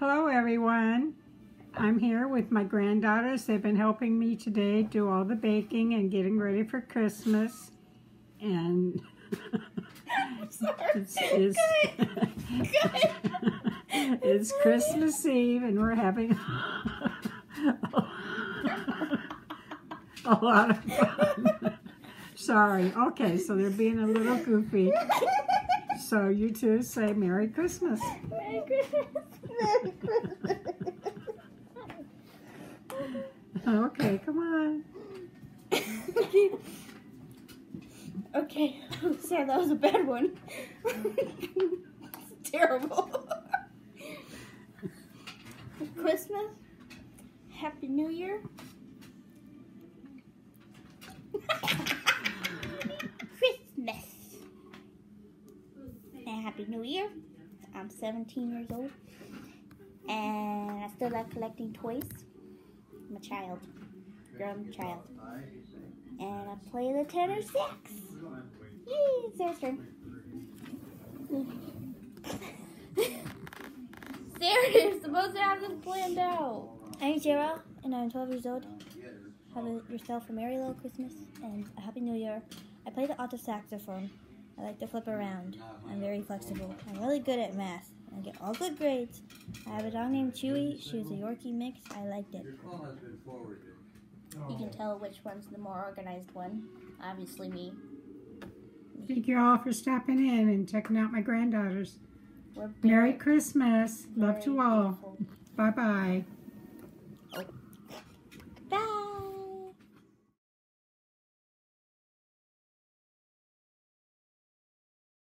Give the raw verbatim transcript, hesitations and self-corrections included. Hello everyone. I'm here with my granddaughters. They've been helping me today do all the baking and getting ready for Christmas. And I'm sorry. it's, it's, Go ahead. Go ahead. It's Christmas Eve and we're having a lot of fun. Sorry. Okay, so they're being a little goofy. So you two say Merry Christmas. Merry Christmas. Merry Christmas. Okay, come on. Okay. Okay. I'm sorry, that was a bad one. It's terrible. Christmas. Happy New Year. Christmas. And Happy New Year. I'm seventeen years old. And I still like collecting toys. I'm a child. Grown child. And I play the tenor sax. Yay, it's their turn. Sarah, you're supposed to have this planned out. I'm Sarah, and I'm twelve years old. Have yourself a merry little Christmas and a happy new year. I play the alto saxophone. I like to flip around. I'm very flexible. I'm really good at math. I get all good grades. I have a dog named Chewy. She was a Yorkie mix. I liked it. You can tell which one's the more organized one. Obviously me. Thank you all for stopping in and checking out my granddaughters. Merry Christmas. Love to all. Bye-bye.